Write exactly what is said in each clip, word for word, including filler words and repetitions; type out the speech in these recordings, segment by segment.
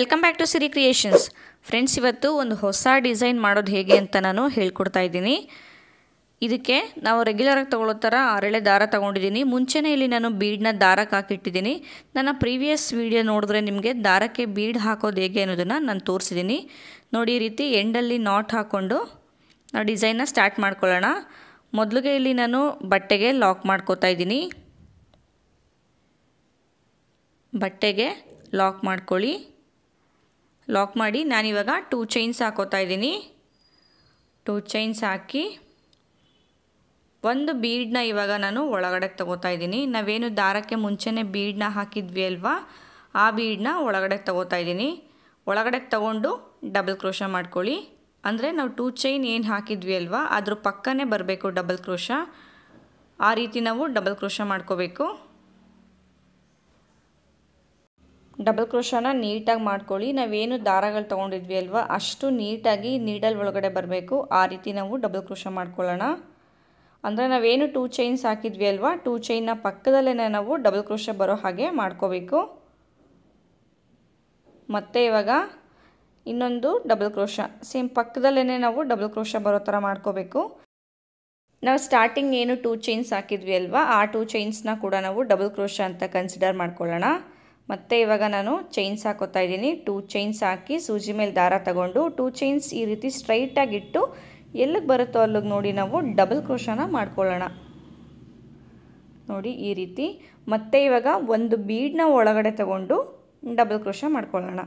Welcome back to Siri creations friends. ಇವತ್ತು ಒಂದು ಹೊಸ ಡಿಸೈನ್ ಮಾಡೋದು ಹೇಗೆ ಅಂತ ನಾನು ಹೇಳ್ಕೊಡ್ತಾ ಇದ್ದೀನಿ. ಇದಕ್ಕೆ ನಾವು ರೆಗ್ಯುಲರಾಗಿ ತೊಗೊಳ್ಳೋ ಥರ ಅರಳೆ ದಾರ ತೊಗೊಂಡಿದ್ದೀನಿ. ಮುಂಚೆನೇ ಇಲ್ಲಿ ನಾನು ಬೀಡನ್ನ ದಾರಕ್ಕೆ ಹಾಕಿಟ್ಟಿದ್ದೀನಿ. ನನ್ನ ಪ್ರೀವಿಯಸ್ ವೀಡಿಯೋ ನೋಡಿದ್ರೆ ನಿಮಗೆ ದಾರಕ್ಕೆ ಬೀಡ್ ಹಾಕೋದು ಹೇಗೆ ಅನ್ನೋದನ್ನು ನಾನು ತೋರಿಸಿದ್ದೀನಿ. ನೋಡಿ, ಈ ರೀತಿ ಎಂಡಲ್ಲಿ ನಾಟ್ ಹಾಕ್ಕೊಂಡು ನಾವು ಡಿಸೈನ್ನ ಸ್ಟಾರ್ಟ್ ಮಾಡ್ಕೊಳ್ಳೋಣ. ಮೊದಲಿಗೆ ಇಲ್ಲಿ ನಾನು ಬಟ್ಟೆಗೆ ಲಾಕ್ ಮಾಡ್ಕೋತಾ ಇದ್ದೀನಿ. ಬಟ್ಟೆಗೆ ಲಾಕ್ ಮಾಡ್ಕೊಳ್ಳಿ. ಲಾಕ್ ಮಾಡಿ ನಾನಿವಾಗ ಟೂ ಚೈನ್ಸ್ ಹಾಕೋತಾ ಇದ್ದೀನಿ. ಟೂ ಚೈನ್ಸ್ ಹಾಕಿ ಒಂದು ಬೀಡನ್ನ ಇವಾಗ ನಾನು ಒಳಗಡೆ ತಗೋತಾ ಇದ್ದೀನಿ. ನಾವೇನು ದಾರಕ್ಕೆ ಮುಂಚೆನೇ ಬೀಡನ್ನ ಹಾಕಿದ್ವಿ ಅಲ್ವಾ, ಆ ಬೀಡನ್ನ ಒಳಗಡೆ ತಗೋತಾ ಇದ್ದೀನಿ. ಒಳಗಡೆ ತಗೊಂಡು ಡಬಲ್ ಕ್ರೋಶ ಮಾಡ್ಕೊಳ್ಳಿ. ಅಂದರೆ ನಾವು ಟೂ ಚೈನ್ ಏನು ಹಾಕಿದ್ವಿ ಅಲ್ವಾ ಅದ್ರ ಪಕ್ಕನೇ ಬರಬೇಕು ಡಬಲ್ ಕ್ರೋಶ. ಆ ರೀತಿ ನಾವು ಡಬಲ್ ಕ್ರೋಶ ಮಾಡ್ಕೋಬೇಕು. ಡಬಲ್ ಕ್ರೋಶನ ನೀಟಾಗಿ ಮಾಡ್ಕೊಳ್ಳಿ. ನಾವೇನು ದಾರಗಳು ತೊಗೊಂಡಿದ್ವಿ ಅಲ್ವಾ ಅಷ್ಟು ನೀಟಾಗಿ ನೀಡಲ್ ಒಳಗಡೆ ಬರಬೇಕು. ಆ ರೀತಿ ನಾವು ಡಬಲ್ ಕ್ರೋಶ ಮಾಡ್ಕೊಳ್ಳೋಣ. ಅಂದರೆ ನಾವೇನು ಟೂ ಚೈನ್ಸ್ ಹಾಕಿದ್ವಿ ಅಲ್ವಾ ಟೂ ಚೈನ್ನ ಪಕ್ಕದಲ್ಲೇ ನಾವು ಡಬಲ್ ಕ್ರೋಶ ಬರೋ ಹಾಗೆ ಮಾಡ್ಕೋಬೇಕು. ಮತ್ತು ಇವಾಗ ಇನ್ನೊಂದು ಡಬಲ್ ಕ್ರೋಶ ಸೇಮ್ ಪಕ್ಕದಲ್ಲೇ ನಾವು ಡಬಲ್ ಕ್ರೋಶ ಬರೋ ಥರ ಮಾಡ್ಕೋಬೇಕು. ನಾವು ಸ್ಟಾರ್ಟಿಂಗ್ ಏನು ಟೂ ಚೈನ್ಸ್ ಹಾಕಿದ್ವಿ ಅಲ್ವಾ ಆ ಟೂ ಚೈನ್ಸ್ನ ಕೂಡ ನಾವು ಡಬಲ್ ಕ್ರೋಶ ಅಂತ ಕನ್ಸಿಡರ್ ಮಾಡ್ಕೊಳ್ಳೋಣ. ಮತ್ತು ಇವಾಗ ನಾನು ಚೈನ್ಸ್ ಹಾಕೋತಾ ಇದ್ದೀನಿ. ಟೂ ಚೈನ್ಸ್ ಹಾಕಿ ಸೂಜಿ ಮೇಲೆ ದಾರ ತಗೊಂಡು ಟೂ ಚೈನ್ಸ್ ಈ ರೀತಿ ಸ್ಟ್ರೈಟಾಗಿಟ್ಟು ಎಲ್ಲಿಗೆ ಬರುತ್ತೋ ಅಲ್ಲಿಗೆ ನೋಡಿ ನಾವು ಡಬಲ್ ಕ್ರೋಶನ ಮಾಡ್ಕೊಳ್ಳೋಣ. ನೋಡಿ ಈ ರೀತಿ. ಮತ್ತೆ ಇವಾಗ ಒಂದು ಬೀಡನ್ನ ಒಳಗಡೆ ತಗೊಂಡು ಡಬಲ್ ಕ್ರೋಶ ಮಾಡ್ಕೊಳ್ಳೋಣ.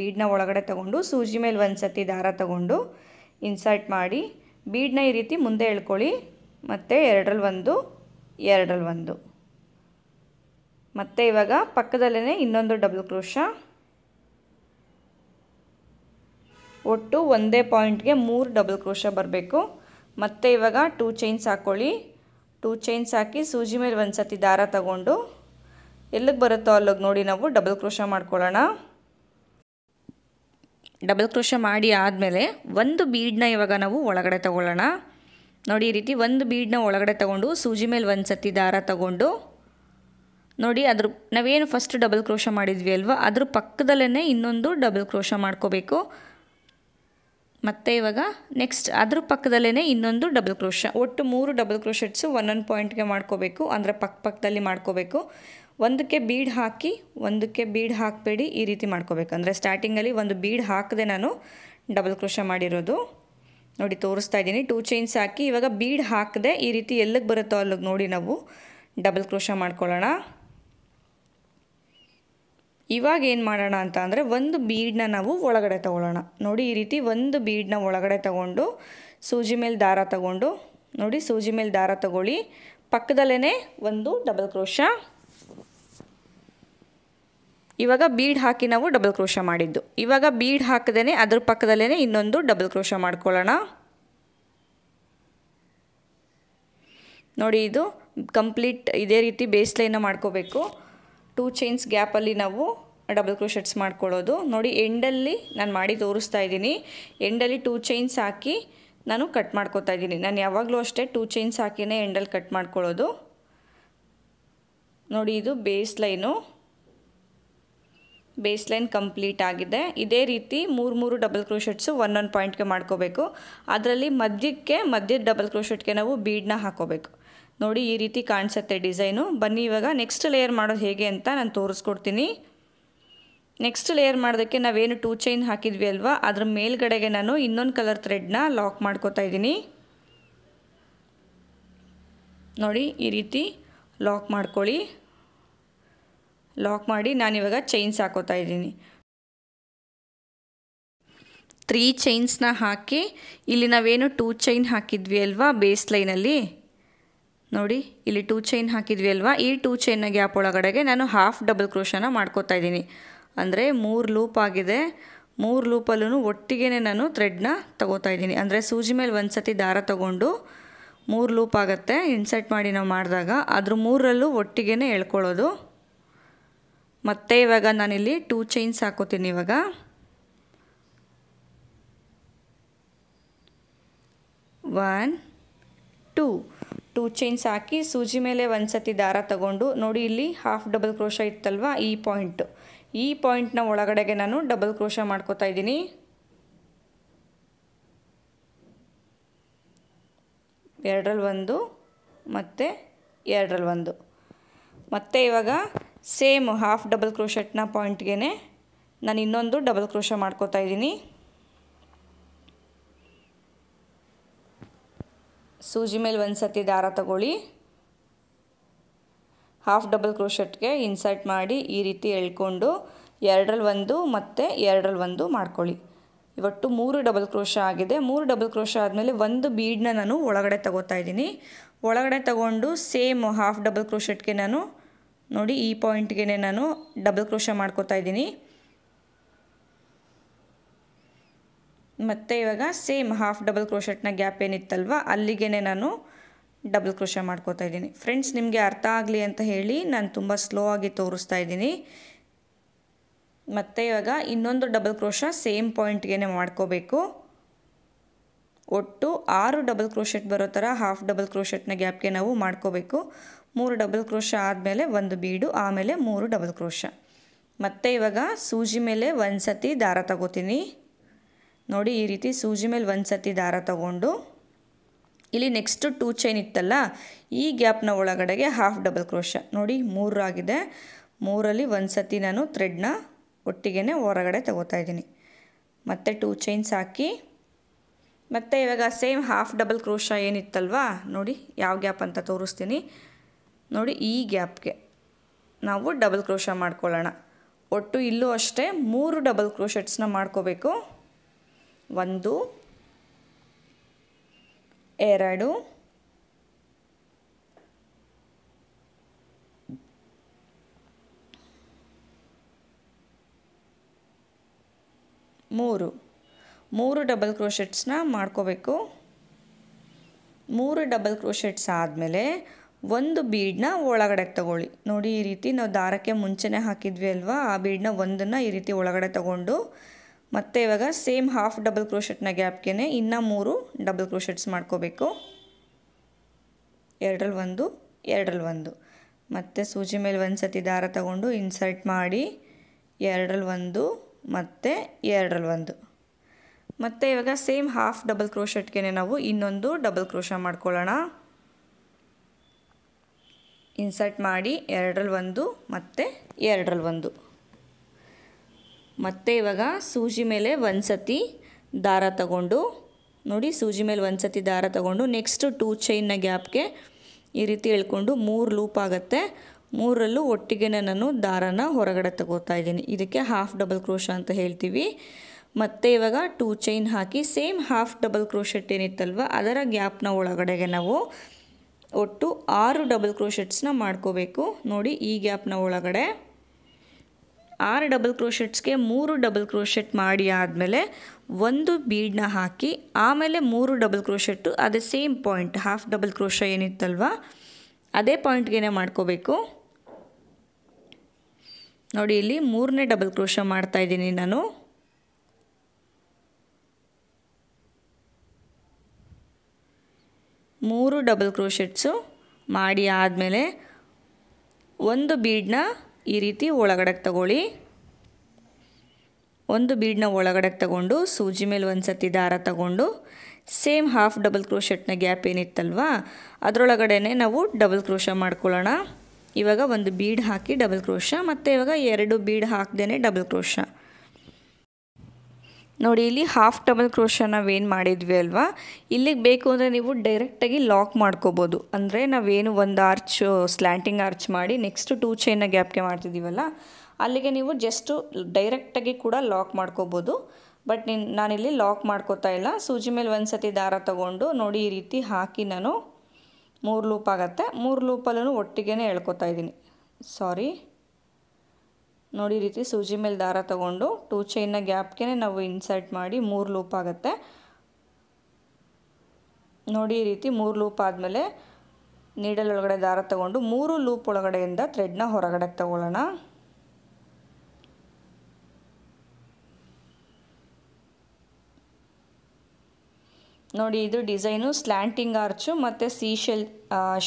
ಬೀಡನ್ನ ಒಳಗಡೆ ತಗೊಂಡು ಸೂಜಿ ಮೇಲೆ ಒಂದು ಸತಿ ದಾರ ತಗೊಂಡು ಇನ್ಸರ್ಟ್ ಮಾಡಿ ಬೀಡನ್ನ ಈ ರೀತಿ ಮುಂದೆ ಎಳ್ಕೊಳ್ಳಿ. ಮತ್ತು ಎರಡರಲ್ಲಿ ಒಂದು ಎರಡರಲ್ಲಿ ಒಂದು ಮತ್ತು ಇವಾಗ ಪಕ್ಕದಲ್ಲೇ ಇನ್ನೊಂದು ಡಬಲ್ ಕ್ರೋಶ. ಒಟ್ಟು ಒಂದೇ ಪಾಯಿಂಟ್ಗೆ ಮೂರು ಡಬಲ್ ಕ್ರೋಶ ಬರಬೇಕು. ಮತ್ತು ಇವಾಗ ಟೂ ಚೈನ್ಸ್ ಹಾಕ್ಕೊಳ್ಳಿ. ಟೂ ಚೈನ್ಸ್ ಹಾಕಿ ಸೂಜಿ ಮೇಲೆ ಒಂದು ಸತಿ ದಾರ ತಗೊಂಡು ಎಲ್ಲಿಗೆ ಬರುತ್ತೋ ಅಲ್ಲಿಗೆ ನೋಡಿ ನಾವು ಡಬಲ್ ಕ್ರೋಶ ಮಾಡ್ಕೊಳ್ಳೋಣ. ಡಬಲ್ ಕ್ರೋಶ ಮಾಡಿ ಆದಮೇಲೆ ಒಂದು ಬೀಡನ್ನ ಇವಾಗ ನಾವು ಒಳಗಡೆ ತಗೊಳ್ಳೋಣ. ನೋಡಿ ಈ ರೀತಿ ಒಂದು ಬೀಡನ್ನ ಒಳಗಡೆ ತಗೊಂಡು ಸೂಜಿ ಮೇಲೆ ಒಂದು ಸತಿ ದಾರ ತಗೊಂಡು ನೋಡಿ ಅದ್ರ ನಾವೇನು ಫಸ್ಟ್ ಡಬಲ್ ಕ್ರೋಶ ಮಾಡಿದ್ವಿ ಅಲ್ವಾ ಅದ್ರ ಪಕ್ಕದಲ್ಲೇ ಇನ್ನೊಂದು ಡಬಲ್ ಕ್ರೋಶ ಮಾಡ್ಕೋಬೇಕು. ಮತ್ತು ಇವಾಗ ನೆಕ್ಸ್ಟ್ ಅದ್ರ ಪಕ್ಕದಲ್ಲೇ ಇನ್ನೊಂದು ಡಬಲ್ ಕ್ರೋಶ. ಒಟ್ಟು ಮೂರು ಡಬಲ್ ಕ್ರೋಶೆಟ್ಸು ಒಂದೊಂದು ಪಾಯಿಂಟ್ಗೆ ಮಾಡ್ಕೋಬೇಕು. ಅಂದರೆ ಪಕ್ಕ ಪಕ್ಕದಲ್ಲಿ ಮಾಡ್ಕೋಬೇಕು. ಒಂದಕ್ಕೆ ಬೀಡ್ ಹಾಕಿ ಒಂದಕ್ಕೆ ಬೀಡ್ ಹಾಕಬೇಡಿ, ಈ ರೀತಿ ಮಾಡ್ಕೋಬೇಕು. ಅಂದರೆ ಸ್ಟಾರ್ಟಿಂಗಲ್ಲಿ ಒಂದು ಬೀಡ್ ಹಾಕದೆ ನಾನು ಡಬಲ್ ಕ್ರೋಶ ಮಾಡಿರೋದು ನೋಡಿ ತೋರಿಸ್ತಾ ಇದ್ದೀನಿ. ಟೂ ಚೈನ್ಸ್ ಹಾಕಿ ಇವಾಗ ಬೀಡ್ ಹಾಕದೆ ಈ ರೀತಿ ಎಲ್ಲಿಗೆ ಬರುತ್ತೋ ಅಲ್ಲಿಗೆ ನೋಡಿ ನಾವು ಡಬಲ್ ಕ್ರೋಶ ಮಾಡ್ಕೊಳ್ಳೋಣ. ಇವಾಗ ಏನು ಮಾಡೋಣ ಅಂತ ಅಂದರೆ ಒಂದು ಬೀಡನ್ನ ನಾವು ಒಳಗಡೆ ತಗೊಳ್ಳೋಣ. ನೋಡಿ ಈ ರೀತಿ ಒಂದು ಬೀಡನ್ನ ಒಳಗಡೆ ತಗೊಂಡು ಸೂಜಿ ಮೇಲೆ ದಾರ ತಗೊಂಡು ನೋಡಿ ಸೂಜಿ ಮೇಲೆ ದಾರ ತಗೊಳ್ಳಿ. ಪಕ್ಕದಲ್ಲೇ ಒಂದು ಡಬಲ್ ಕ್ರೋಶ. ಇವಾಗ ಬೀಡ್ ಹಾಕಿ ನಾವು ಡಬಲ್ ಕ್ರೋಶ ಮಾಡಿದ್ದು. ಇವಾಗ ಬೀಡ್ ಹಾಕದೇ ಅದ್ರ ಪಕ್ಕದಲ್ಲೇ ಇನ್ನೊಂದು ಡಬಲ್ ಕ್ರೋಶ ಮಾಡ್ಕೊಳ್ಳೋಣ. ನೋಡಿ ಇದು ಕಂಪ್ಲೀಟ್ ಇದೇ ರೀತಿ ಬೇಸ್ ಲೈನ್ ಮಾಡ್ಕೋಬೇಕು. ಟೂ ಚೈನ್ಸ್ ಗ್ಯಾಪಲ್ಲಿ ನಾವು ಡಬಲ್ ಕ್ರೋಶೆಟ್ಸ್ ಮಾಡ್ಕೊಳ್ಳೋದು. ನೋಡಿ ಎಂಡಲ್ಲಿ ನಾನು ಮಾಡಿ ತೋರಿಸ್ತಾ ಇದ್ದೀನಿ. ಎಂಡಲ್ಲಿ ಟೂ ಚೈನ್ಸ್ ಹಾಕಿ ನಾನು ಕಟ್ ಮಾಡ್ಕೋತಾ ಇದ್ದೀನಿ. ನಾನು ಯಾವಾಗಲೂ ಅಷ್ಟೇ ಟೂ ಚೈನ್ಸ್ ಹಾಕಿನೇ ಎಂಡಲ್ಲಿ ಕಟ್ ಮಾಡ್ಕೊಳ್ಳೋದು. ನೋಡಿ ಇದು base line. Base line complete ಆಗಿದೆ. ಇದೇ ರೀತಿ ಮೂರು ಮೂರು ಡಬಲ್ ಕ್ರೋಶೆಟ್ಸು ಒಂದೊಂದು ಪಾಯಿಂಟ್ಗೆ ಮಾಡ್ಕೋಬೇಕು. ಅದರಲ್ಲಿ ಮಧ್ಯಕ್ಕೆ ಮಧ್ಯದ ಡಬಲ್ ಕ್ರೋಶೆಟ್ಗೆ ನಾವು ಬೀಡನ್ನ ಹಾಕೋಬೇಕು. ನೋಡಿ ಈ ರೀತಿ ಕಾಣಿಸುತ್ತೆ ಡಿಸೈನು. ಬನ್ನಿ ಇವಾಗ ನೆಕ್ಸ್ಟ್ ಲೇಯರ್ ಮಾಡೋದು ಹೇಗೆ ಅಂತ ನಾನು ತೋರಿಸ್ಕೊಡ್ತೀನಿ. ನೆಕ್ಸ್ಟ್ ಲೇಯರ್ ಮಾಡೋದಕ್ಕೆ ನಾವೇನು ಟೂ ಚೈನ್ ಹಾಕಿದ್ವಿ ಅಲ್ವಾ ಅದ್ರ ಮೇಲ್ಗಡೆಗೆ ನಾನು ಇನ್ನೊಂದು ಕಲರ್ ಥ್ರೆಡ್ನ ಲಾಕ್ ಮಾಡ್ಕೋತಾ ಇದ್ದೀನಿ. ನೋಡಿ ಈ ರೀತಿ ಲಾಕ್ ಮಾಡ್ಕೊಳ್ಳಿ. ಲಾಕ್ ಮಾಡಿ ನಾನಿವಾಗ ಚೈನ್ಸ್ ಹಾಕೋತಾ ಇದ್ದೀನಿ. ತ್ರೀ ಚೈನ್ಸ್ನ ಹಾಕಿ ಇಲ್ಲಿ ನಾವೇನು ಟೂ ಚೈನ್ ಹಾಕಿದ್ವಿ ಅಲ್ವಾ ಬೇಸ್ ಲೈನಲ್ಲಿ ನೋಡಿ ಇಲ್ಲಿ ಟೂ ಚೈನ್ ಹಾಕಿದ್ವಿ ಅಲ್ವಾ ಈ ಟೂ ಚೈನ್ನ ಗ್ಯಾಪ್ ಒಳಗಡೆಗೆ ನಾನು ಹಾಫ್ ಡಬಲ್ ಕ್ರೋಶನ ಮಾಡ್ಕೋತಾ ಇದ್ದೀನಿ. ಅಂದರೆ ಮೂರು ಲೂಪ್ ಆಗಿದೆ. ಮೂರು ಲೂಪಲ್ಲೂ ಒಟ್ಟಿಗೆ ನಾನು ಥ್ರೆಡ್ನ ತಗೋತಾ ಇದ್ದೀನಿ. ಅಂದರೆ ಸೂಜಿ ಮೇಲೆ ಒಂದು ಸತಿ ದಾರ ತಗೊಂಡು ಮೂರು ಲೂಪ್ ಆಗುತ್ತೆ ಇನ್ಸರ್ಟ್ ಮಾಡಿ ನಾವು ಮಾಡಿದಾಗ. ಅದ್ರ ಮೂರರಲ್ಲೂ ಒಟ್ಟಿಗೆ ಎಳ್ಕೊಳ್ಳೋದು. ಮತ್ತು ಇವಾಗ ನಾನಿಲ್ಲಿ ಟೂ ಚೈನ್ಸ್ ಹಾಕೋತೀನಿ. ಇವಾಗ ಒನ್ ಟೂ ಟೂ ಚೈನ್ಸ್ ಹಾಕಿ ಸೂಜಿ ಮೇಲೆ ಒಂದು ಸತಿ ದಾರ ತಗೊಂಡು ನೋಡಿ ಇಲ್ಲಿ ಹಾಫ್ ಡಬಲ್ ಕ್ರೋಶ ಇತ್ತಲ್ವ ಈ ಪಾಯಿಂಟು ಈ ಪಾಯಿಂಟ್ ನ ಒಳಗಡೆಗೆ ನಾನು ಡಬಲ್ ಕ್ರೋಷಾ ಮಾಡ್ಕೊತಾ ಇದೀನಿ. ಎರಡರಲ್ಲಿ ಒಂದು ಮತ್ತೆ ಎರಡರಲ್ಲಿ ಒಂದು. ಮತ್ತೆ ಇವಾಗ ಸೇಮ್ ಹಾಫ್ ಡಬಲ್ ಕ್ರೋಷೆಟ್ನ ಪಾಯಿಂಟ್ ಗೆ ನಾನು ಇನ್ನೊಂದು ಡಬಲ್ ಕ್ರೋಷಾ ಮಾಡ್ಕೊತಾ ಇದೀನಿ. ಸೂಜಿ ಮೇಲೆ ಒಂದು ಸತಿ ದಾರ ತಗೊಳ್ಳಿ, ಹಾಫ್ ಡಬಲ್ ಕ್ರೋಶೆಟ್ಗೆ ಇನ್ಸರ್ಟ್ ಮಾಡಿ ಈ ರೀತಿ ಎಳ್ಕೊಂಡು ಎರಡರಲ್ಲಿ ಒಂದು ಮತ್ತು ಎರಡರಲ್ಲಿ ಒಂದು ಮಾಡ್ಕೊಳ್ಳಿ. ಇವತ್ತು ಮೂರು ಡಬಲ್ ಕ್ರೋಶ ಆಗಿದೆ. ಮೂರು ಡಬಲ್ ಕ್ರೋಶ ಆದಮೇಲೆ ಒಂದು ಬೀಡನ್ನ ನಾನು ಒಳಗಡೆ ತಗೋತಾ ಇದ್ದೀನಿ. ಒಳಗಡೆ ತಗೊಂಡು ಸೇಮ್ ಹಾಫ್ ಡಬಲ್ ಕ್ರೋಶೆಟ್ಗೆ ನಾನು ನೋಡಿ ಈ ಪಾಯಿಂಟ್ಗೆ ನಾನು ಡಬಲ್ ಕ್ರೋಶ ಮಾಡ್ಕೋತಾ ಇದ್ದೀನಿ. ಮತ್ತು ಇವಾಗ ಸೇಮ್ ಹಾಫ್ ಡಬಲ್ ಕ್ರೋಶೆಟ್ನ ಗ್ಯಾಪ್ ಏನಿತ್ತಲ್ವ ಅಲ್ಲಿಗೆ ನಾನು ಡಬಲ್ ಕ್ರೋಶ ಮಾಡ್ಕೋತಾ ಇದ್ದೀನಿ. ಫ್ರೆಂಡ್ಸ್, ನಿಮಗೆ ಅರ್ಥ ಆಗಲಿ ಅಂತ ಹೇಳಿ ನಾನು ತುಂಬ ಸ್ಲೋ ಆಗಿ ತೋರಿಸ್ತಾ ಇದ್ದೀನಿ. ಮತ್ತು ಇವಾಗ ಇನ್ನೊಂದು ಡಬಲ್ ಕ್ರೋಶ ಸೇಮ್ ಪಾಯಿಂಟ್ಗೆ ಮಾಡ್ಕೋಬೇಕು. ಒಟ್ಟು ಆರು ಡಬಲ್ ಕ್ರೋಶೆಟ್ ಬರೋ ಥರ ಹಾಫ್ ಡಬಲ್ ಕ್ರೋಶೆಟ್ನ ಗ್ಯಾಪ್ಗೆ ನಾವು ಮಾಡ್ಕೋಬೇಕು. ಮೂರು ಡಬಲ್ ಕ್ರೋಶ ಆದಮೇಲೆ ಒಂದು ಬೀಡು, ಆಮೇಲೆ ಮೂರು ಡಬಲ್ ಕ್ರೋಶ. ಮತ್ತು ಇವಾಗ ಸೂಜಿ ಮೇಲೆ ಒಂದು ಸತಿ ದಾರ ತಗೋತೀನಿ. ನೋಡಿ ಈ ರೀತಿ ಸೂಜಿ ಮೇಲೆ ಒಂದು ಸತಿ ದಾರ ತಗೊಂಡು ಇಲ್ಲಿ ನೆಕ್ಸ್ಟ್ ಟೂ ಚೈನ್ ಇತ್ತಲ್ಲ ಈ ಗ್ಯಾಪ್ನ ಒಳಗಡೆಗೆ ಹಾಫ್ ಡಬಲ್ ಕ್ರೋಶ. ನೋಡಿ ಮೂರಾಗಿದೆ. ಮೂರಲ್ಲಿ ಒಂದು ಸತಿ ನಾನು ಥ್ರೆಡ್ನ ಒಟ್ಟಿಗೆ ಹೊರಗಡೆ ತಗೋತಾ ಇದ್ದೀನಿ. ಮತ್ತೆ ಟೂ ಚೈನ್ಸ್ ಹಾಕಿ. ಮತ್ತು ಇವಾಗ ಸೇಮ್ ಹಾಫ್ ಡಬಲ್ ಕ್ರೋಶ ಏನಿತ್ತಲ್ವ ನೋಡಿ ಯಾವ ಗ್ಯಾಪ್ ಅಂತ ತೋರಿಸ್ತೀನಿ. ನೋಡಿ ಈ ಗ್ಯಾಪ್ಗೆ ನಾವು ಡಬಲ್ ಕ್ರೋಶ ಮಾಡ್ಕೊಳ್ಳೋಣ. ಒಟ್ಟು ಇಲ್ಲೂ ಅಷ್ಟೇ ಮೂರು ಡಬಲ್ ಕ್ರೋಶೆಟ್ಸ್ನ ಮಾಡ್ಕೋಬೇಕು. ಒಂದು, ಎರಡು, ಮೂರು. ಮೂರು ಡಬಲ್ ಕ್ರೋಶೆಟ್ಸ್ನ ಮಾಡ್ಕೋಬೇಕು. ಮೂರು ಡಬಲ್ ಕ್ರೋಶೆಟ್ಸ್ ಆದಮೇಲೆ ಒಂದು ಬೀಡನ್ನ ಒಳಗಡೆ ತಗೊಳ್ಳಿ. ನೋಡಿ ಈ ರೀತಿ ನಾವು ದಾರಕ್ಕೆ ಮುಂಚೆನೇ ಹಾಕಿದ್ವಿ ಅಲ್ವಾ, ಆ ಬೀಡನ್ನ ಒಂದನ್ನು ಈ ರೀತಿ ಒಳಗಡೆ ತಗೊಂಡು ಮತ್ತೆ ಇವಾಗ ಸೇಮ್ ಹಾಫ್ ಡಬಲ್ ಕ್ರೋಶೆಟ್ನ ಗ್ಯಾಪ್ಗೆ ಇನ್ನೂ ಮೂರು ಡಬಲ್ ಕ್ರೋಶೆಟ್ಸ್ ಮಾಡ್ಕೋಬೇಕು. ಎರಡರಲ್ಲಿ ಒಂದು, ಎರಡರಲ್ಲಿ ಒಂದು. ಮತ್ತು ಸೂಜಿ ಮೇಲೆ ಒಂದು ಸತಿ ದಾರ ತಗೊಂಡು ಇನ್ಸರ್ಟ್ ಮಾಡಿ ಎರಡರಲ್ಲಿ ಒಂದು ಮತ್ತು ಎರಡರಲ್ಲಿ ಒಂದು. ಮತ್ತು ಇವಾಗ ಸೇಮ್ ಹಾಫ್ ಡಬಲ್ ಕ್ರೋಶೆಟ್ಗೆ ನಾವು ಇನ್ನೊಂದು ಡಬಲ್ ಕ್ರೋಶ ಮಾಡ್ಕೊಳ್ಳೋಣ. ಇನ್ಸರ್ಟ್ ಮಾಡಿ ಎರಡರಲ್ಲಿ ಒಂದು ಮತ್ತು ಎರಡರಲ್ಲಿ ಒಂದು. ಮತ್ತೆ ಇವಾಗ ಸೂಜಿ ಮೇಲೆ ಒಂದು ಸತಿ ದಾರ ತಗೊಂಡು ನೋಡಿ ಸೂಜಿ ಮೇಲೆ ಒಂದು ಸತಿ ದಾರ ತಗೊಂಡು ನೆಕ್ಸ್ಟ್ ಟೂ ಚೈನ್ನ ಗ್ಯಾಪ್ಗೆ ಈ ರೀತಿ ಎಳ್ಕೊಂಡು ಮೂರು ಲೂಪ್ ಆಗುತ್ತೆ. ಮೂರಲ್ಲೂ ಒಟ್ಟಿಗೆ ನಾನು ದಾರನ ಹೊರಗಡೆ ತಗೋತಾ ಇದ್ದೀನಿ. ಇದಕ್ಕೆ ಹಾಫ್ ಡಬಲ್ ಕ್ರೋಶ ಅಂತ ಹೇಳ್ತೀವಿ. ಮತ್ತು ಇವಾಗ ಟೂ ಚೈನ್ ಹಾಕಿ ಸೇಮ್ ಹಾಫ್ ಡಬಲ್ ಕ್ರೋಶೆಟ್ ಏನಿತ್ತಲ್ವ ಅದರ ಗ್ಯಾಪ್ನ ಒಳಗಡೆಗೆ ನಾವು ಒಟ್ಟು ಆರು ಡಬಲ್ ಕ್ರೋಶೆಟ್ಸ್ನ ಮಾಡ್ಕೋಬೇಕು. ನೋಡಿ ಈ ಗ್ಯಾಪ್ನ ಒಳಗಡೆ ಆರು ಡಬಲ್ ಕ್ರೋಶೆಟ್ಸ್ಗೆ ಮೂರು ಡಬಲ್ ಕ್ರೋಶೆಟ್ ಮಾಡಿ ಆದಮೇಲೆ ಒಂದು ಬೀಡನ್ನ ಹಾಕಿ ಆಮೇಲೆ ಮೂರು ಡಬಲ್ ಕ್ರೋಶೆಟ್ಟು ಅದೇ same point half double crochet ಏನಿತ್ತಲ್ವ ಅದೇ ಪಾಯಿಂಟ್ಗೆ ಮಾಡ್ಕೋಬೇಕು. ನೋಡಿ ಇಲ್ಲಿ ಮೂರನೇ ಡಬಲ್ ಕ್ರೋಶ ಮಾಡ್ತಾಯಿದ್ದೀನಿ ನಾನು. ಮೂರು ಡಬಲ್ ಕ್ರೋಶೆಟ್ಸು ಮಾಡಿ ಆದಮೇಲೆ ಒಂದು ಬೀಡನ್ನ ಈ ರೀತಿ ಒಳಗಡೆಗೆ ತಗೊಳ್ಳಿ. ಒಂದು ಬೀಡನ್ನ ಒಳಗಡೆಗೆ ತಗೊಂಡು ಸೂಜಿ ಮೇಲೆ ಒಂದು ಸತಿ ದಾರ ತಗೊಂಡು ಸೇಮ್ ಹಾಫ್ ಡಬಲ್ ಕ್ರೋಶೆಟ್ನ ಗ್ಯಾಪ್ ಏನಿತ್ತಲ್ವ ಅದರೊಳಗಡೆ ನಾವು ಡಬಲ್ ಕ್ರೋಶ ಮಾಡ್ಕೊಳ್ಳೋಣ. ಇವಾಗ ಒಂದು ಬೀಡ್ ಹಾಕಿ ಡಬಲ್ ಕ್ರೋಶ. ಮತ್ತು ಇವಾಗ ಎರಡು ಬೀಡ್ ಹಾಕ್ದೇ ಡಬಲ್ ಕ್ರೋಶ. ನೋಡಿ ಇಲ್ಲಿ ಹಾಫ್ ಡಬಲ್ ಕ್ರೋಶ ನಾವೇನು ಮಾಡಿದ್ವಿ ಅಲ್ವಾ, ಇಲ್ಲಿಗೆ ಬೇಕು ಅಂದರೆ ನೀವು ಡೈರೆಕ್ಟಾಗಿ ಲಾಕ್ ಮಾಡ್ಕೋಬೋದು. ಅಂದರೆ ನಾವೇನು ಒಂದು ಆರ್ಚ್ ಸ್ಲ್ಯಾಂಟಿಂಗ್ ಆರ್ಚ್ ಮಾಡಿ ನೆಕ್ಸ್ಟ್ ಟೂ ಚೈನ್ನ ಗ್ಯಾಪ್ಗೆ ಮಾಡ್ತಿದ್ದೀವಲ್ಲ ಅಲ್ಲಿಗೆ ನೀವು ಜಸ್ಟು ಡೈರೆಕ್ಟಾಗಿ ಕೂಡ ಲಾಕ್ ಮಾಡ್ಕೋಬೋದು. ಬಟ್ ನಿನ್ನ ನಾನಿಲ್ಲಿ ಲಾಕ್ ಮಾಡ್ಕೋತಾ ಇಲ್ಲ. ಸೂಜಿ ಮೇಲೆ ಒಂದು ಸತಿ ದಾರ ತಗೊಂಡು ನೋಡಿ ಈ ರೀತಿ ಹಾಕಿ ನಾನು ಮೂರು ಲೂಪ್ ಆಗುತ್ತೆ. ಮೂರು ಲೂಪಲ್ಲೂ ಒಟ್ಟಿಗೆ ಎಳ್ಕೊತಾ ಇದ್ದೀನಿ. ಸಾರಿ, ನೋಡಿ ಈ ರೀತಿ ಸೂಜಿ ಮೇಲೆ ದಾರ ತಗೊಂಡು ಟೂ ಚೈನ್ನ ಗ್ಯಾಪ್ಗೆ ನಾವು ಇನ್ಸರ್ಟ್ ಮಾಡಿ ಮೂರು ಲೂಪ್ ಆಗುತ್ತೆ. ನೋಡಿ ಈ ರೀತಿ ಮೂರು ಲೂಪ್ ಆದಮೇಲೆ ನೀಡಲ್ ಒಳಗಡೆ ದಾರ ತಗೊಂಡು ಮೂರು ಲೂಪ್ ಒಳಗಡೆಯಿಂದ ಥ್ರೆಡ್ನ ಹೊರಗಡೆ ತಗೊಳ್ಳೋಣ. ನೋಡಿ ಇದು ಡಿಸೈನು ಸ್ಲ್ಯಾಂಟಿಂಗ್ ಆರ್ಚು ಮತ್ತು ಸೀಶೆಲ್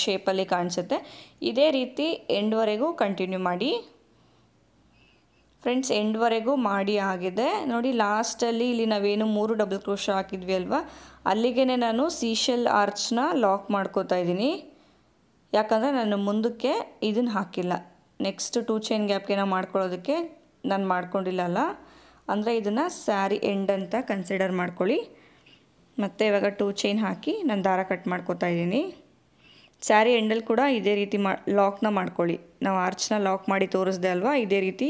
ಶೇಪಲ್ಲಿ ಕಾಣಿಸುತ್ತೆ. ಇದೇ ರೀತಿ ಎಂಡ್ವರೆಗೂ ಕಂಟಿನ್ಯೂ ಮಾಡಿ. ಫ್ರೆಂಡ್ಸ್ ಎಂಡ್ವರೆಗೂ ಮಾಡಿ ಆಗಿದೆ ನೋಡಿ. ಲಾಸ್ಟಲ್ಲಿ ಇಲ್ಲಿ ನಾವೇನು ಮೂರು ಡಬಲ್ ಕ್ರೋಶ ಹಾಕಿದ್ವಿ ಅಲ್ವಾ, ಅಲ್ಲಿಗೆ ನಾನು ಸೀಶೆಲ್ ಆರ್ಚ್ನ ಲಾಕ್ ಮಾಡ್ಕೋತಾ ಇದ್ದೀನಿ, ಯಾಕಂದರೆ ನಾನು ಮುಂದಕ್ಕೆ ಇದನ್ನು ಹಾಕಿಲ್ಲ. ನೆಕ್ಸ್ಟ್ ಟೂ ಚೈನ್ ಗ್ಯಾಪ್ಗೆ ನಾವು ಮಾಡ್ಕೊಳ್ಳೋದಕ್ಕೆ ನಾನು ಮಾಡ್ಕೊಂಡಿಲ್ಲಲ್ಲ, ಅಂದರೆ ಇದನ್ನು ಸ್ಯಾರಿ ಎಂಡ್ ಅಂತ ಕನ್ಸಿಡರ್ ಮಾಡ್ಕೊಳ್ಳಿ. ಮತ್ತು ಇವಾಗ ಟೂ ಚೈನ್ ಹಾಕಿ ನಾನು ದಾರ ಕಟ್ ಮಾಡ್ಕೋತಾ ಇದ್ದೀನಿ. ಸ್ಯಾರಿ ಎಂಡಲ್ಲಿ ಕೂಡ ಇದೇ ರೀತಿ ಮಾ ಲಾಕ್ನ ಮಾಡ್ಕೊಳ್ಳಿ. ನಾವು ಆರ್ಚ್ನ ಲಾಕ್ ಮಾಡಿ ತೋರಿಸ್ದೆ ಅಲ್ವಾ, ಇದೇ ರೀತಿ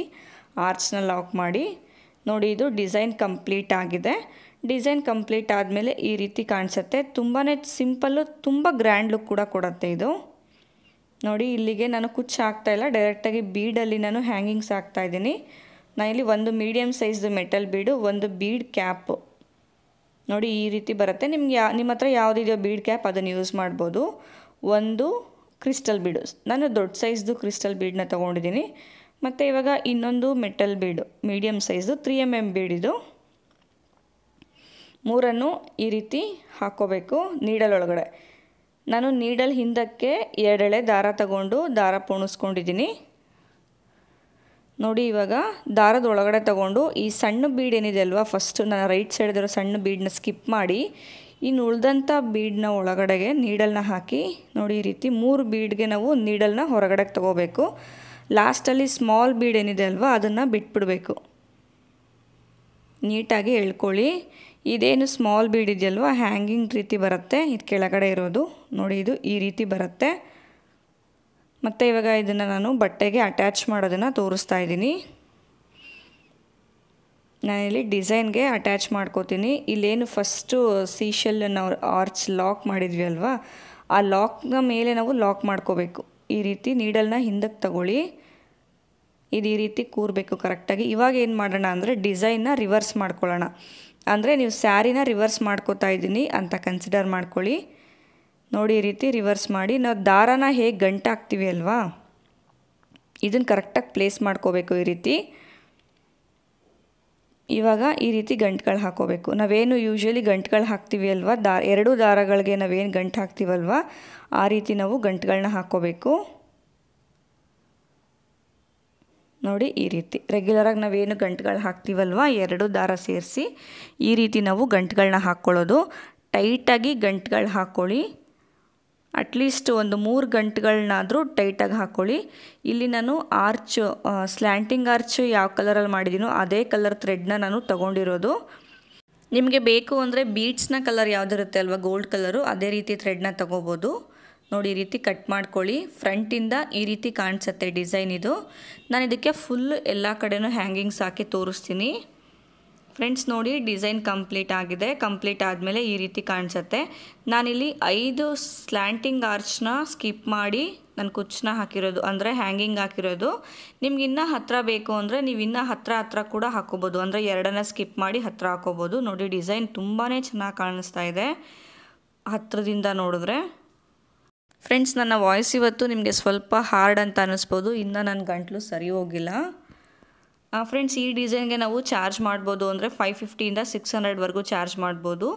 ಆರ್ಚ್ನ ಲಾಕ್ ಮಾಡಿ ನೋಡಿ. ಇದು ಡಿಸೈನ್ ಕಂಪ್ಲೀಟ್ ಆಗಿದೆ. ಡಿಸೈನ್ ಕಂಪ್ಲೀಟ್ ಆದಮೇಲೆ ಈ ರೀತಿ ಕಾಣಿಸುತ್ತೆ. ತುಂಬಾ ಸಿಂಪಲ್ಲು, ತುಂಬ ಗ್ರ್ಯಾಂಡ್ ಲುಕ್ ಕೂಡ ಕೊಡುತ್ತೆ ಇದು ನೋಡಿ. ಇಲ್ಲಿಗೆ ನಾನು ಕುಚ್ಚು ಹಾಕ್ತಾಯಿಲ್ಲ, ಡೈರೆಕ್ಟಾಗಿ ಬೀಡಲ್ಲಿ ನಾನು ಹ್ಯಾಂಗಿಂಗ್ಸ್ ಹಾಕ್ತಾಯಿದ್ದೀನಿ. ನಾನಿಲ್ಲಿ ಒಂದು ಮೀಡಿಯಮ್ ಸೈಜ್ದು ಮೆಟಲ್ ಬೀಡು, ಒಂದು ಬೀಡ್ ಕ್ಯಾಪು ನೋಡಿ ಈ ರೀತಿ ಬರುತ್ತೆ. ನಿಮ್ಗೆ ಯಾ ನಿಮ್ಮ ಹತ್ರ ಯಾವುದಿದೆಯೋ ಬೀಡ್ ಕ್ಯಾಪ್ ಅದನ್ನು ಯೂಸ್ ಮಾಡ್ಬೋದು. ಒಂದು ಕ್ರಿಸ್ಟಲ್ ಬೀಡು, ನಾನು ದೊಡ್ಡ ಸೈಜ್ದು ಕ್ರಿಸ್ಟಲ್ ಬೀಡನ್ನ ತೊಗೊಂಡಿದ್ದೀನಿ. ಮತ್ತು ಇವಾಗ ಇನ್ನೊಂದು ಮೆಟಲ್ ಬೀಡು ಮೀಡಿಯಮ್ ಸೈಜ್ದು ತ್ರೀ ಎಮ್ ಎಮ್ ಬೀಡಿದು, ಮೂರನ್ನು ಈ ರೀತಿ ಹಾಕ್ಕೋಬೇಕು ನೀಡಲೊಳಗಡೆ. ನಾನು ನೀಡಲ್ ಹಿಂದಕ್ಕೆ ಎರಡೆಳೆ ದಾರ ತಗೊಂಡು ದಾರ ಪೋಣಿಸ್ಕೊಂಡಿದ್ದೀನಿ ನೋಡಿ. ಇವಾಗ ದಾರದ ಒಳಗಡೆ ತಗೊಂಡು ಈ ಸಣ್ಣ ಬೀಡ್ ಏನಿದೆ ಅಲ್ವಾ, ಫಸ್ಟು ನಾನು ರೈಟ್ ಸೈಡ್ದಿರೋ ಸಣ್ಣ ಬೀಡನ್ನ ಸ್ಕಿಪ್ ಮಾಡಿ ಇನ್ನು ಉಳಿದಂಥ ಬೀಡನ್ನ ಒಳಗಡೆಗೆ ನೀಡಲ್ನ ಹಾಕಿ ನೋಡಿ. ಈ ರೀತಿ ಮೂರು ಬೀಡ್ಗೆ ನಾವು ನೀಡಲ್ನ ಹೊರಗಡೆ ತಗೋಬೇಕು. ಲಾಸ್ಟಲ್ಲಿ ಸ್ಮಾಲ್ ಬೀಡ್ ಏನಿದೆ ಅಲ್ವಾ ಅದನ್ನು ಬಿಟ್ಬಿಡಬೇಕು, ನೀಟಾಗಿ ಎಳ್ಕೊಳ್ಳಿ. ಇದೇನು ಸ್ಮಾಲ್ ಬೀಡ್ ಇದೆಯಲ್ವ ಹ್ಯಾಂಗಿಂಗ್ ರೀತಿ ಬರುತ್ತೆ, ಇದು ಕೆಳಗಡೆ ಇರೋದು ನೋಡಿ, ಇದು ಈ ರೀತಿ ಬರುತ್ತೆ. ಮತ್ತು ಇವಾಗ ಇದನ್ನು ನಾನು ಬಟ್ಟೆಗೆ ಅಟ್ಯಾಚ್ ಮಾಡೋದನ್ನು ತೋರಿಸ್ತಾ ಇದ್ದೀನಿ. ನಾನಿಲ್ಲಿ ಡಿಸೈನ್ಗೆ ಅಟ್ಯಾಚ್ ಮಾಡ್ಕೋತೀನಿ. ಇಲ್ಲೇನು ಫಸ್ಟು ಸೀಶೆಲ್ ನಾವು ಆರ್ಚ್ ಲಾಕ್ ಮಾಡಿದ್ವಿ ಅಲ್ವಾ, ಆ ಲಾಕ್ನ ಮೇಲೆ ನಾವು ಲಾಕ್ ಮಾಡ್ಕೋಬೇಕು. ಈ ರೀತಿ ನೀಡಲ್ನ ಹಿಂದಕ್ಕೆ ತಗೊಳ್ಳಿ, ಇದು ಈ ರೀತಿ ಕೂರಬೇಕು ಕರೆಕ್ಟಾಗಿ. ಇವಾಗ ಏನು ಮಾಡೋಣ ಅಂದರೆ ಡಿಸೈನ್ನ ರಿವರ್ಸ್ ಮಾಡ್ಕೊಳ್ಳೋಣ. ಅಂದರೆ ನೀವು ಸ್ಯಾರಿನ ರಿವರ್ಸ್ ಮಾಡ್ಕೋತಾ ಇದ್ದೀನಿ ಅಂತ ಕನ್ಸಿಡರ್ ಮಾಡ್ಕೊಳ್ಳಿ ನೋಡಿ. ಈ ರೀತಿ ರಿವರ್ಸ್ ಮಾಡಿ ನಾವು ದಾರಾನ ಹೇಗೆ ಗಂಟು ಹಾಕ್ತೀವಿ ಅಲ್ವಾ ಇದನ್ನು ಕರೆಕ್ಟಾಗಿ ಪ್ಲೇಸ್ ಮಾಡ್ಕೋಬೇಕು ಈ ರೀತಿ. ಇವಾಗ ಈ ರೀತಿ ಗಂಟುಗಳು ಹಾಕೋಬೇಕು. ನಾವೇನು ಯೂಶ್ವಲಿ ಗಂಟುಗಳು ಹಾಕ್ತೀವಿ ಅಲ್ವಾ, ದಾ ಎರಡು ದಾರಗಳಿಗೆ ನಾವೇನು ಗಂಟು ಹಾಕ್ತೀವಲ್ವ ಆ ರೀತಿ ನಾವು ಗಂಟುಗಳನ್ನ ಹಾಕ್ಕೋಬೇಕು ನೋಡಿ. ಈ ರೀತಿ ರೆಗ್ಯುಲರಾಗಿ ನಾವೇನು ಗಂಟುಗಳು ಹಾಕ್ತೀವಲ್ವ ಎರಡು ದಾರ ಸೇರಿಸಿ ಈ ರೀತಿ ನಾವು ಗಂಟುಗಳನ್ನ ಹಾಕ್ಕೊಳ್ಳೋದು. ಟೈಟಾಗಿ ಗಂಟುಗಳು ಹಾಕ್ಕೊಳ್ಳಿ, ಅಟ್ಲೀಸ್ಟ್ ಒಂದು ಮೂರು ಗಂಟುಗಳನ್ನಾದರೂ ಟೈಟಾಗಿ ಹಾಕ್ಕೊಳ್ಳಿ. ಇಲ್ಲಿ ನಾನು ಆರ್ಚು ಸ್ಲ್ಯಾಂಟಿಂಗ್ ಆರ್ಚು ಯಾವ ಕಲರಲ್ಲಿ ಮಾಡಿದ್ದೀನೋ ಅದೇ ಕಲರ್ ಥ್ರೆಡ್ನ ನಾನು ತೊಗೊಂಡಿರೋದು. ನಿಮಗೆ ಬೇಕು ಅಂದರೆ ಬೀಡ್ಸ್ನ ಕಲರ್ ಯಾವುದಿರುತ್ತೆ ಅಲ್ವಾ ಗೋಲ್ಡ್ ಕಲರು ಅದೇ ರೀತಿ ಥ್ರೆಡ್ನ ತೊಗೋಬೋದು ನೋಡಿ. ಈ ರೀತಿ ಕಟ್ ಮಾಡ್ಕೊಳ್ಳಿ. ಫ್ರಂಟಿಂದ ಈ ರೀತಿ ಕಾಣಿಸುತ್ತೆ ಡಿಸೈನ್ ಇದು. ನಾನು ಇದಕ್ಕೆ ಫುಲ್ ಎಲ್ಲ ಕಡೆಯೂ ಹ್ಯಾಂಗಿಂಗ್ಸ್ ಹಾಕಿ ತೋರಿಸ್ತೀನಿ ಫ್ರೆಂಡ್ಸ್ ನೋಡಿ. ಡಿಸೈನ್ ಕಂಪ್ಲೀಟ್ ಆಗಿದೆ. ಕಂಪ್ಲೀಟ್ ಆದಮೇಲೆ ಈ ರೀತಿ ಕಾಣಿಸುತ್ತೆ. ನಾನಿಲ್ಲಿ ಐದು ಸ್ಲ್ಯಾಂಟಿಂಗ್ ಆರ್ಚ್ನ ಸ್ಕಿಪ್ ಮಾಡಿ ನಾನು ಕುಚ್ಚನ್ನ ಹಾಕಿರೋದು, ಅಂದರೆ ಹ್ಯಾಂಗಿಂಗ್ ಹಾಕಿರೋದು. ನಿಮ್ಗೆ ಇನ್ನೂ ಹತ್ತಿರ ಬೇಕು ಅಂದರೆ ನೀವು ಇನ್ನೂ ಹತ್ತಿರ ಹತ್ತಿರ ಕೂಡ ಹಾಕೋಬೋದು, ಅಂದರೆ ಎರಡನ್ನ ಸ್ಕಿಪ್ ಮಾಡಿ ಹತ್ತಿರ ಹಾಕೋಬೋದು ನೋಡಿ. ಡಿಸೈನ್ ತುಂಬಾ ಚೆನ್ನಾಗಿ ಕಾಣಿಸ್ತಾ ಇದೆ ಹತ್ತಿರದಿಂದ ನೋಡಿದ್ರೆ. ಫ್ರೆಂಡ್ಸ್ ನನ್ನ ವಾಯ್ಸ್ ಇವತ್ತು ನಿಮಗೆ ಸ್ವಲ್ಪ ಹಾರ್ಡ್ ಅಂತ ಅನ್ನಿಸ್ಬೋದು, ಇನ್ನು ನನ್ನ ಗಂಟಲು ಸರಿ ಹೋಗಿಲ್ಲ. ಫ್ರೆಂಡ್ಸ್ ಈ ಡಿಸೈನ್ಗೆ ನಾವು ಚಾರ್ಜ್ ಮಾಡ್ಬೋದು, ಅಂದರೆ ಫೈವ್ ಫಿಫ್ಟಿಯಿಂದ ಸಿಕ್ಸ್ ಹಂಡ್ರೆಡ್ವರೆಗೂ ಚಾರ್ಜ್ ಮಾಡ್ಬೋದು.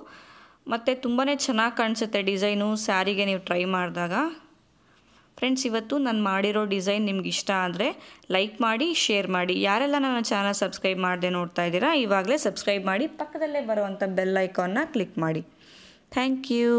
ಮತ್ತು ತುಂಬಾ ಚೆನ್ನಾಗಿ ಕಾಣಿಸುತ್ತೆ ಡಿಸೈನು ಸ್ಯಾರಿಗೆ ನೀವು ಟ್ರೈ ಮಾಡಿದಾಗ. ಫ್ರೆಂಡ್ಸ್ ಇವತ್ತು ನಾನು ಮಾಡಿರೋ ಡಿಸೈನ್ ನಿಮ್ಗೆ ಇಷ್ಟ ಆದರೆ ಲೈಕ್ ಮಾಡಿ, ಶೇರ್ ಮಾಡಿ. ಯಾರೆಲ್ಲ ನನ್ನ ಚಾನಲ್ ಸಬ್ಸ್ಕ್ರೈಬ್ ಮಾಡದೆ ನೋಡ್ತಾ ಇದ್ದೀರಾ ಇವಾಗಲೇ ಸಬ್ಸ್ಕ್ರೈಬ್ ಮಾಡಿ, ಪಕ್ಕದಲ್ಲೇ ಬರುವಂಥ ಬೆಲ್ ಐಕಾನ್ನ ಕ್ಲಿಕ್ ಮಾಡಿ. Thank you.